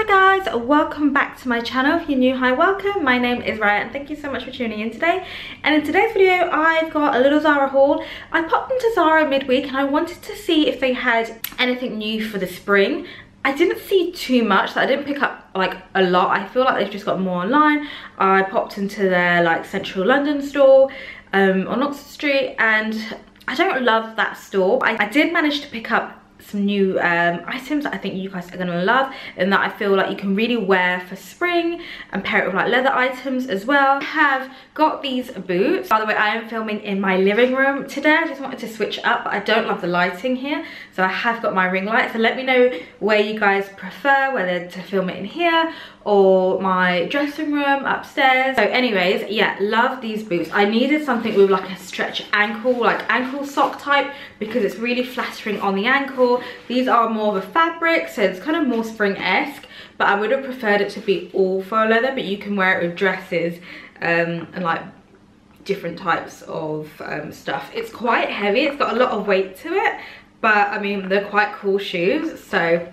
Hi guys, welcome back to my channel. If you're new, hi, welcome. My name is Raya and thank you so much for tuning in today. And in today's video I've got a little Zara haul. I popped into Zara midweek and I wanted to see if they had anything new for the spring. I didn't see too much, so I didn't pick up like a lot. I feel like they've just got more online. I popped into their like central London store on Oxford Street, and I don't love that store. I did manage to pick up some new items that I think you guys are gonna love, and that I feel like you can really wear for spring and pair it with like leather items as well. I have got these boots. By the way, I am filming in my living room today. I just wanted to switch up, but I don't love the lighting here, so I have got my ring light. So let me know where you guys prefer, whether to film it in here or my dressing room upstairs. So anyways, yeah, love these boots. I needed something with like a stretch ankle, like ankle sock type, because it's really flattering on the ankle. These are more of a fabric, so it's kind of more spring-esque, but I would have preferred it to be all faux leather, but you can wear it with dresses and like different types of stuff. It's quite heavy, it's got a lot of weight to it, but I mean, they're quite cool shoes. So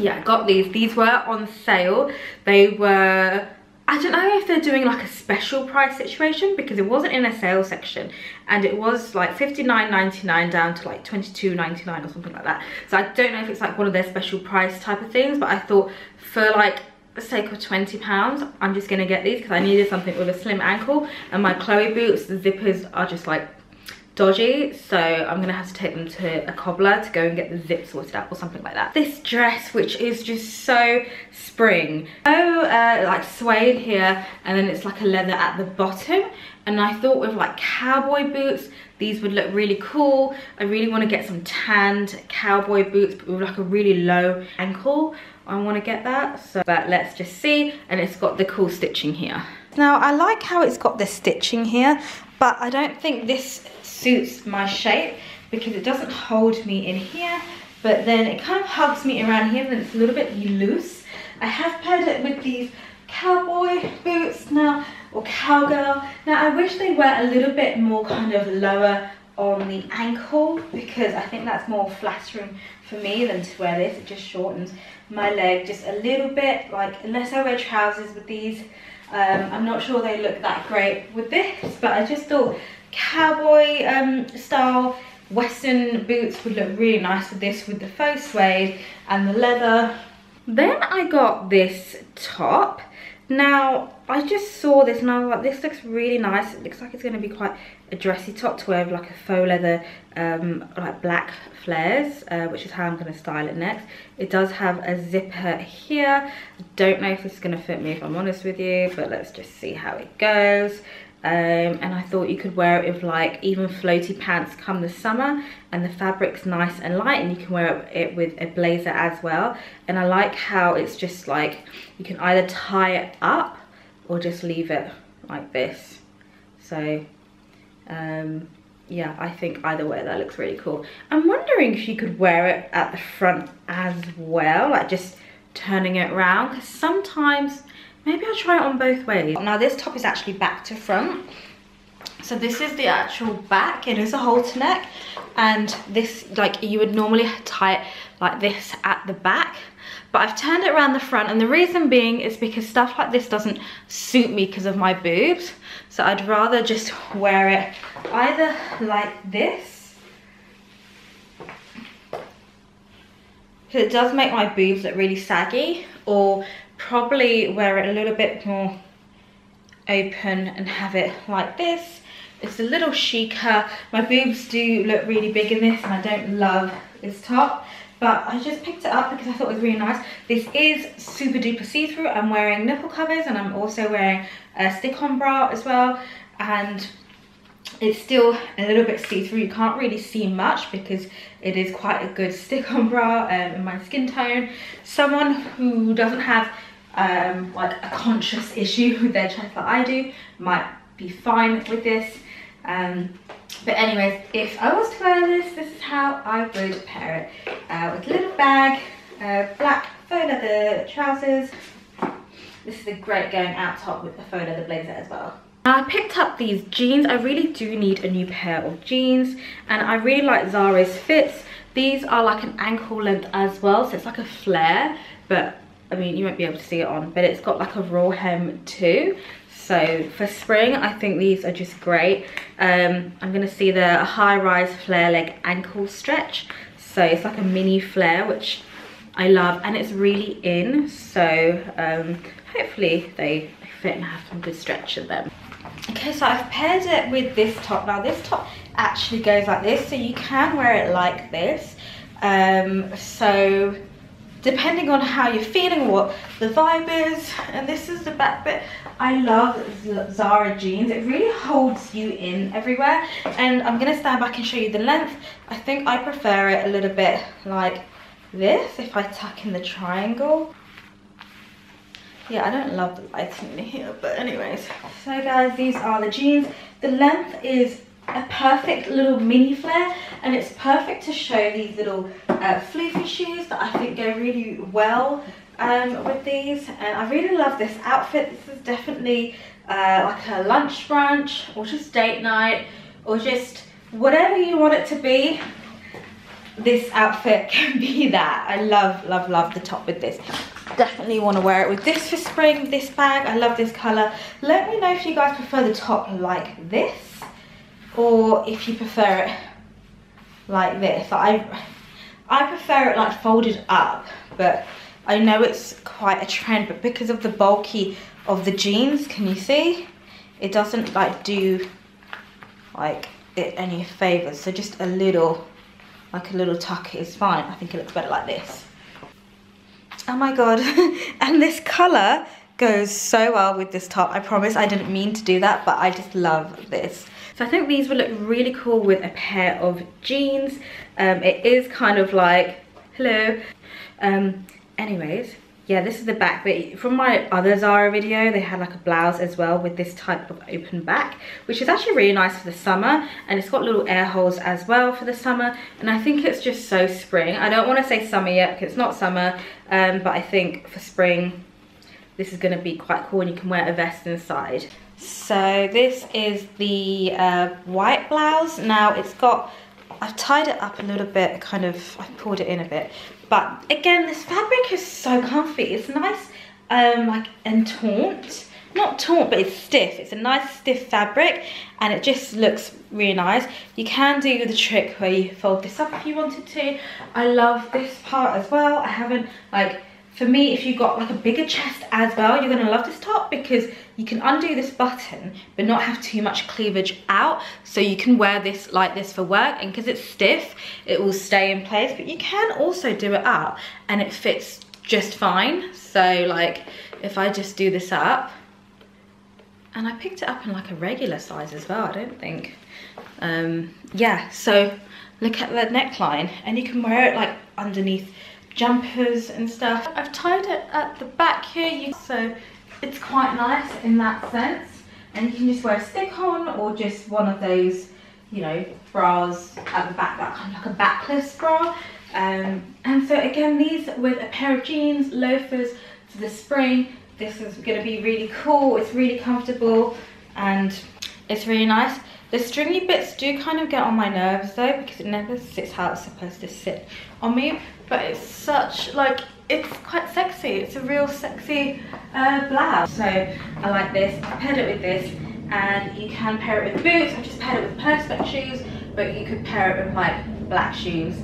yeah, I got these were on sale. They were, I don't know if they're doing like a special price situation, because it wasn't in a sale section, and it was like £59.99 down to like £22.99 or something like that. So I don't know if it's like one of their special price type of things, but I thought for like the sake of £20 I'm just gonna get these, because I needed something with a slim ankle, and my Chloe boots, the zippers are just like dodgy, so I'm gonna have to take them to a cobbler to go and get the zip sorted out or something like that. This dress, which is just so spring, like suede here, and then it's like a leather at the bottom, and I thought with like cowboy boots these would look really cool. I really want to get some tanned cowboy boots, but with like a really low ankle. I want to get that, so but let's just see. And it's got the cool stitching here. Now I like how it's got the stitching here, but I don't think this suits my shape, because it doesn't hold me in here, but then it kind of hugs me around here, and it's a little bit loose. I have paired it with these cowboy boots now, or cowgirl. Now I wish they were a little bit more kind of lower on the ankle, because I think that's more flattering for me than to wear this. It just shortens my leg just a little bit, like unless I wear trousers with these. I'm not sure they look that great with this, but I just thought cowboy style western boots would look really nice with this, with the faux suede and the leather. Then I got this top. Now I just saw this and I was like, this looks really nice. It looks like it's going to be quite a dressy top to wear with like a faux leather like black flares, which is how I'm going to style it next. It does have a zipper here. I don't know if this is going to fit me, if I'm honest with you, but let's just see how it goes. And I thought you could wear it with like even floaty pants come the summer, and the fabric's nice and light, and you can wear it with a blazer as well. And I like how it's just like you can either tie it up or just leave it like this. So yeah, I think either way that looks really cool. I'm wondering if you could wear it at the front as well, like just turning it around, because sometimes maybe I'll try it on both ways. Now this top is actually back to front. So this is the actual back. It is a halter neck, and this, like, you would normally tie it like this at the back, but I've turned it around the front, and the reason being is because stuff like this doesn't suit me because of my boobs. So I'd rather just wear it either like this, because it does make my boobs look really saggy, or probably wear it a little bit more open and have it like this. It's a little chicer. My boobs do look really big in this, and I don't love this top, but I just picked it up because I thought it was really nice. This is super duper see-through. I'm wearing nipple covers, and I'm also wearing a stick-on bra as well, and it's still a little bit see-through. You can't really see much because it is quite a good stick-on bra in my skin tone. Someone who doesn't have like a conscious issue with their chest like I do might be fine with this, but anyways, if I was to wear this, this is how I would pair it, with a little bag, black faux leather trousers. This is a great going out top with a faux leather blazer as well. I picked up these jeans. I really do need a new pair of jeans, and I really like Zara's fits. These are like an ankle length as well, so it's like a flare, but I mean, you won't be able to see it on, but it's got like a raw hem too. So for spring, I think these are just great. I'm gonna see the high rise flare leg ankle stretch. So it's like a mini flare, which I love, and it's really in. So hopefully they fit and have some good stretch in them. Okay, so I've paired it with this top. Now this top actually goes like this, so you can wear it like this. So depending on how you're feeling, what the vibe is. And this is the back bit. I love Zara jeans. It really holds you in everywhere. And I'm gonna stand back and show you the length. I think I prefer it a little bit like this, if I tuck in the triangle. Yeah, I don't love the lighting in here, but anyways. So guys, these are the jeans. The length is a perfect little mini flare, and it's perfect to show these little floofy shoes that I think go really well with these. And I really love this outfit. This is definitely like a lunch brunch, or just date night, or just whatever you want it to be. This outfit can be that. I love the top with this. Definitely want to wear it with this for spring. This bag, I love this color. Let me know if you guys prefer the top like this, or if you prefer it like this. I prefer it like folded up, but I know it's quite a trend, but because of the bulky of the jeans, can you see? It doesn't like do like it any favors. So just a little, like a little tuck is fine. I think it looks better like this. Oh my God, and this color goes so well with this top. I promise I didn't mean to do that, but I just love this. So I think these would look really cool with a pair of jeans. It is kind of like, hello. Anyways, yeah, this is the back bit. From my other Zara video, they had like a blouse as well with this type of open back, which is actually really nice for the summer. And it's got little air holes as well for the summer. And I think it's just so spring. I don't want to say summer yet because it's not summer, but I think for spring, this is going to be quite cool, and you can wear a vest inside. So this is the white blouse. Now it's got, I've tied it up a little bit, kind of, I've pulled it in a bit. But again, this fabric is so comfy. It's nice, like, and taut. Not taut, but it's stiff. It's a nice stiff fabric, and it just looks really nice. You can do the trick where you fold this up if you wanted to. I love this part as well. I haven't, like, for me, if you've got like a bigger chest as well, you're gonna love this top because you can undo this button but not have too much cleavage out. So you can wear this like this for work, and because it's stiff, it will stay in place, but you can also do it up and it fits just fine. So like if I just do this up, and I picked it up in like a regular size as well, I don't think. Yeah, so look at the neckline, and you can wear it like underneath jumpers and stuff. I've tied it at the back here, so it's quite nice in that sense. And you can just wear a stick-on or just one of those, you know, bras at the back, that kind of like a backless bra. And so again, these with a pair of jeans, loafers for the spring, this is going to be really cool. It's really comfortable and it's really nice. The stringy bits do kind of get on my nerves though, because it never sits how it's supposed to sit on me. But it's such, like, it's quite sexy. It's a real sexy blouse. So I like this. I paired it with this, and you can pair it with boots. I just paired it with perspex shoes, but you could pair it with like black shoes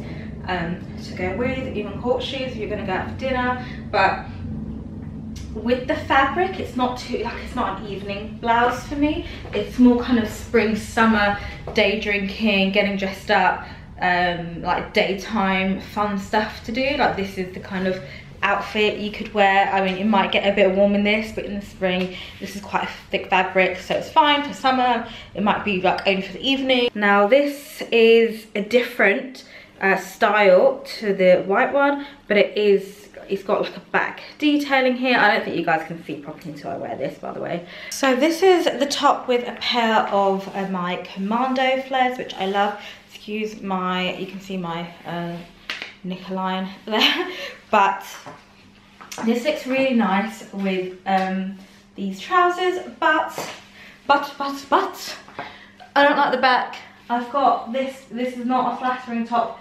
to go with, even court shoes if you're gonna go out for dinner. But with the fabric, it's not too, like, it's not an evening blouse for me. It's more kind of spring, summer, day drinking, getting dressed up, like daytime fun stuff to do. Like, this is the kind of outfit you could wear. I mean, it might get a bit warm in this, but in the spring, this is quite a thick fabric, so it's fine for summer. It might be like only for the evening. Now this is a different style to the white one, but it is, it's got like a back detailing here. I don't think you guys can see properly until I wear this, by the way. So this is the top with a pair of my Commando flares, which I love. Excuse my, you can see my Nicoline there. But this looks really nice with these trousers, but I don't like the back. I've got this, this is not a flattering top.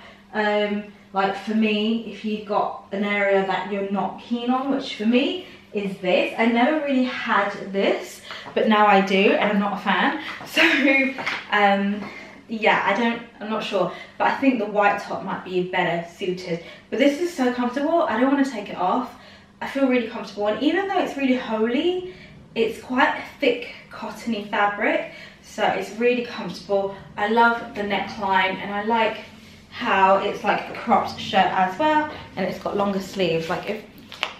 Like for me, if you've got an area that you're not keen on, which for me is this. I never really had this, but now I do, and I'm not a fan. So yeah, I'm not sure, but I think the white top might be better suited. But this is so comfortable, I don't want to take it off. I feel really comfortable, and even though it's really holey, it's quite a thick cottony fabric, so it's really comfortable. I love the neckline, and I like how it's like a cropped shirt as well, and it's got longer sleeves. Like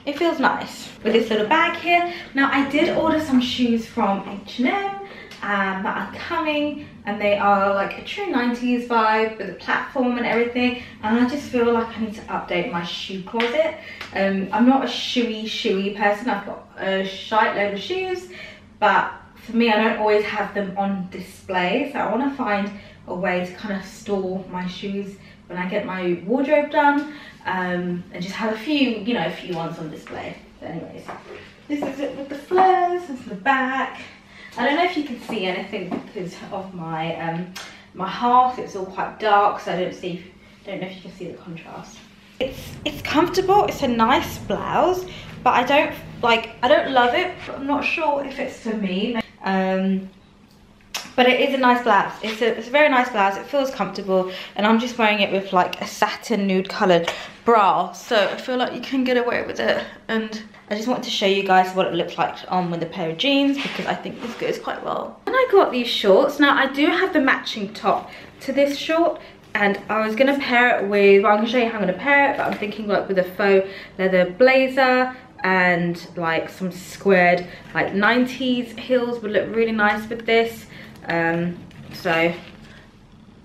it feels nice with this little bag here. Now I did order some shoes from H&M that are coming, and they are like a true 90s vibe with a platform and everything, and I just feel like I need to update my shoe closet. I'm not a shoey person. I've got a shite load of shoes, but for me, I don't always have them on display, so I want to find a way to kind of store my shoes when I get my wardrobe done, and just have a few, you know, a few ones on display. But anyways, this is it with the flares. This is the back. I don't know if you can see anything because of my my hearth. It's all quite dark, so I don't know if you can see the contrast. It's comfortable. It's a nice blouse, but I don't love it. But I'm not sure if it's for me. But it is a nice blouse. It's a very nice blouse. It feels comfortable, and I'm just wearing it with like a satin nude coloured bra, so I feel like you can get away with it. And I just wanted to show you guys what it looks like on with a pair of jeans, because I think this goes quite well. And I got these shorts. Now I do have the matching top to this short, and I was gonna pair it with, well, I'm gonna show you how I'm gonna pair it, but I'm thinking like with a faux leather blazer and like some squared like 90s heels would look really nice with this. So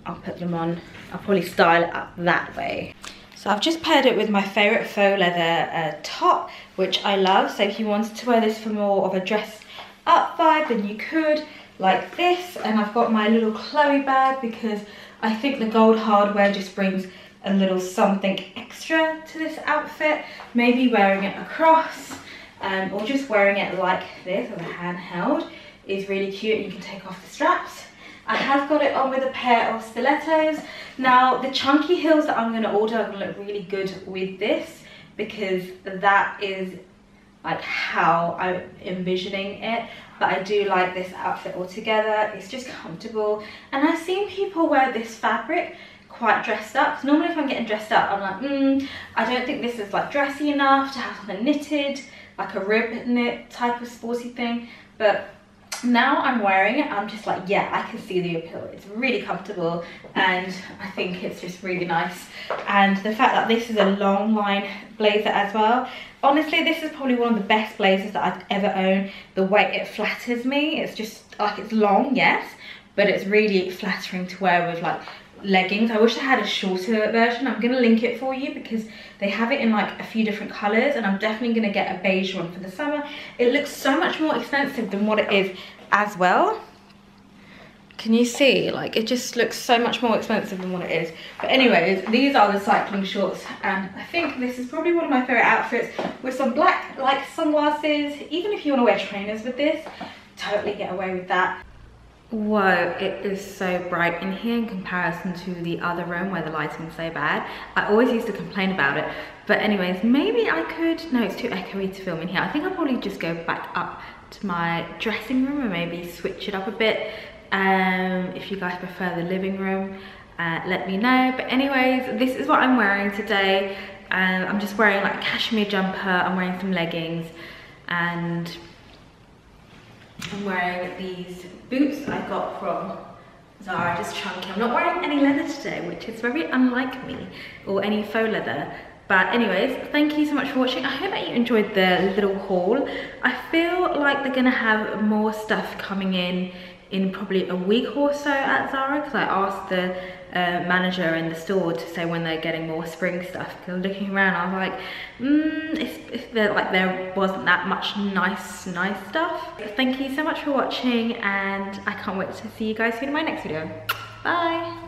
I'll put them on. I'll probably style it up that way. So I've just paired it with my favorite faux leather top, which I love. So if you wanted to wear this for more of a dress up vibe, then you could, like this. And I've got my little Chloe bag, because I think the gold hardware just brings a little something extra to this outfit. Maybe wearing it across, or just wearing it like this with a handheld is really cute. You can take off the straps. I have got it on with a pair of stilettos. Now the chunky heels that I'm going to order are going to look really good with this, because that is like how I'm envisioning it. But I do like this outfit altogether. It's just comfortable, and I've seen people wear this fabric quite dressed up. Normally if I'm getting dressed up, I'm like, I don't think this is like dressy enough to have something knitted, like a rib knit type of sporty thing. But now I'm wearing it, I'm just like, yeah, I can see the appeal. It's really comfortable, and I think it's just really nice. And the fact that this is a long line blazer as well, honestly this is probably one of the best blazers that I've ever owned. The way it flatters me, it's just like, it's long, yes, but it's really flattering to wear with like leggings. I wish I had a shorter version. I'm gonna link it for you, because they have it in like a few different colors, and I'm definitely gonna get a beige one for the summer. It looks so much more expensive than what it is as well. Can you see? Like it just looks so much more expensive than what it is. But anyways, these are the cycling shorts, and I think this is probably one of my favorite outfits, with some black like sunglasses. Even if you want to wear trainers with this, totally get away with that. Whoa, it is so bright in here in comparison to the other room where the lighting's so bad. I always used to complain about it. But anyways, maybe I could, no, it's too echoey to film in here. I think I'll probably just go back up to my dressing room and maybe switch it up a bit. If you guys prefer the living room, let me know. But anyways, this is what I'm wearing today. I'm just wearing like a cashmere jumper, I'm wearing some leggings, and I'm wearing these boots I got from Zara, just chunky. I'm not wearing any leather today, which is very unlike me, or any faux leather. But anyways, thank you so much for watching. I hope that you enjoyed the little haul. I feel like they're gonna have more stuff coming in probably a week or so at Zara, because I asked the manager in the store to say when they're getting more spring stuff, because looking around I was like, there wasn't that much nice stuff. But thank you so much for watching, and I can't wait to see you guys soon in my next video. Bye.